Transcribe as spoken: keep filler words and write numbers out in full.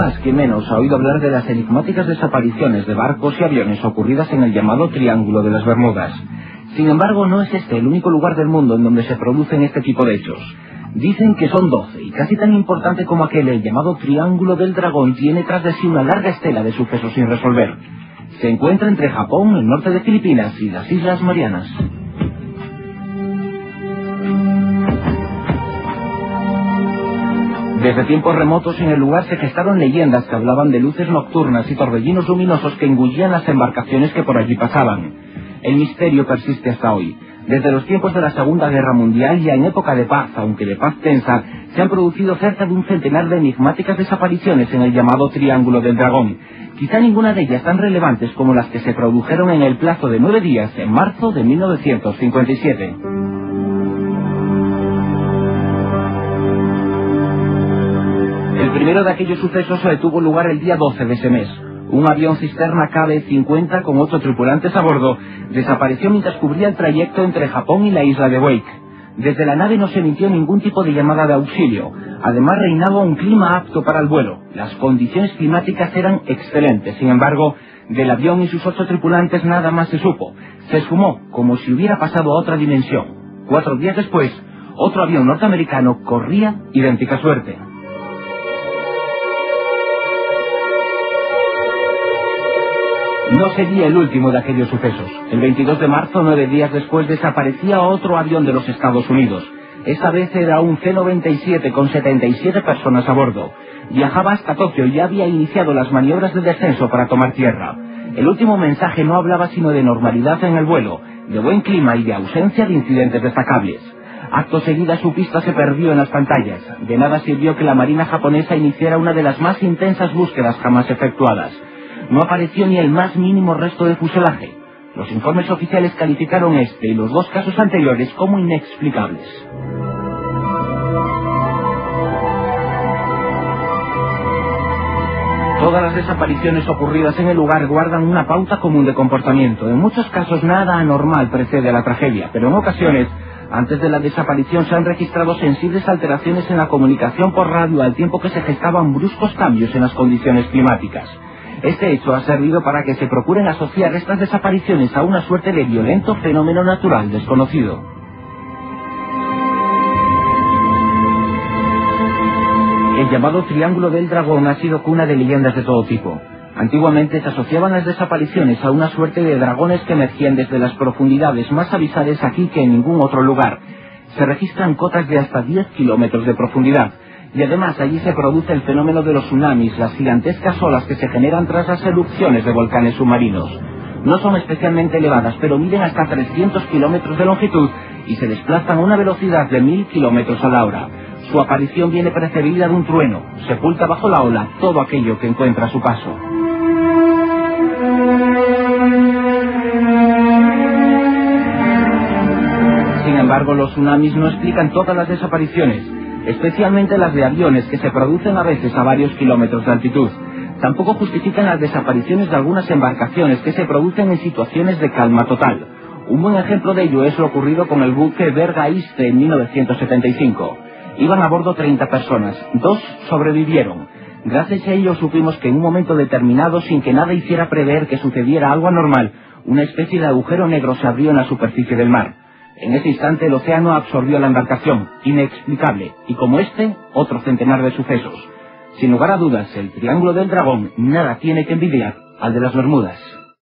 más que menos ha oído hablar de las enigmáticas desapariciones de barcos y aviones ocurridas en el llamado Triángulo de las Bermudas. Sin embargo, no es este el único lugar del mundo en donde se producen este tipo de hechos. Dicen que son doce, y casi tan importante como aquel, el llamado Triángulo del Dragón tiene tras de sí una larga estela de sucesos sin resolver. Se encuentra entre Japón, el norte de Filipinas y las Islas Marianas. Desde tiempos remotos en el lugar se gestaron leyendas que hablaban de luces nocturnas y torbellinos luminosos que engullían las embarcaciones que por allí pasaban. El misterio persiste hasta hoy. Desde los tiempos de la Segunda Guerra Mundial, ya en época de paz, aunque de paz tensa, se han producido cerca de un centenar de enigmáticas desapariciones en el llamado Triángulo del Dragón. Quizá ninguna de ellas tan relevantes como las que se produjeron en el plazo de nueve días, en marzo de mil novecientos cincuenta y siete. El primero de aquellos sucesos tuvo lugar el día doce de ese mes. Un avión cisterna K B cincuenta con ocho tripulantes a bordo desapareció mientras cubría el trayecto entre Japón y la isla de Wake. Desde la nave no se emitió ningún tipo de llamada de auxilio. Además reinaba un clima apto para el vuelo. Las condiciones climáticas eran excelentes. Sin embargo, del avión y sus ocho tripulantes nada más se supo. Se esfumó, como si hubiera pasado a otra dimensión. Cuatro días después, otro avión norteamericano corría idéntica suerte. No sería el último de aquellos sucesos. El veintidós de marzo, nueve días después, desaparecía otro avión de los Estados Unidos. Esta vez era un C noventa y siete con setenta y siete personas a bordo. Viajaba hasta Tokio y ya había iniciado las maniobras de descenso para tomar tierra. El último mensaje no hablaba sino de normalidad en el vuelo, de buen clima y de ausencia de incidentes destacables. Acto seguido su pista se perdió en las pantallas. De nada sirvió que la Marina japonesa iniciara una de las más intensas búsquedas jamás efectuadas. No apareció ni el más mínimo resto de fuselaje. Los informes oficiales calificaron este y los dos casos anteriores como inexplicables. Todas las desapariciones ocurridas en el lugar guardan una pauta común de comportamiento. En muchos casos nada anormal precede a la tragedia, pero en ocasiones, antes de la desaparición se han registrado sensibles alteraciones en la comunicación por radio al tiempo que se gestaban bruscos cambios en las condiciones climáticas. Este hecho ha servido para que se procuren asociar estas desapariciones a una suerte de violento fenómeno natural desconocido. El llamado Triángulo del Dragón ha sido cuna de leyendas de todo tipo. Antiguamente se asociaban las desapariciones a una suerte de dragones que emergían desde las profundidades más abisales aquí que en ningún otro lugar. Se registran cotas de hasta diez kilómetros de profundidad. Y además allí se produce el fenómeno de los tsunamis, las gigantescas olas que se generan tras las erupciones de volcanes submarinos. No son especialmente elevadas, pero miden hasta trescientos kilómetros de longitud y se desplazan a una velocidad de mil kilómetros a la hora. Su aparición viene precedida de un trueno, sepulta bajo la ola todo aquello que encuentra a su paso. Sin embargo, los tsunamis no explican todas las desapariciones, especialmente las de aviones que se producen a veces a varios kilómetros de altitud. Tampoco justifican las desapariciones de algunas embarcaciones que se producen en situaciones de calma total. Un buen ejemplo de ello es lo ocurrido con el buque Bergaiste en mil novecientos setenta y cinco. Iban a bordo treinta personas, dos sobrevivieron. Gracias a ello supimos que en un momento determinado, sin que nada hiciera prever que sucediera algo anormal, una especie de agujero negro se abrió en la superficie del mar. En ese instante el océano absorbió la embarcación, inexplicable, y como este, otro centenar de sucesos. Sin lugar a dudas, el Triángulo del Dragón nada tiene que envidiar al de las Bermudas.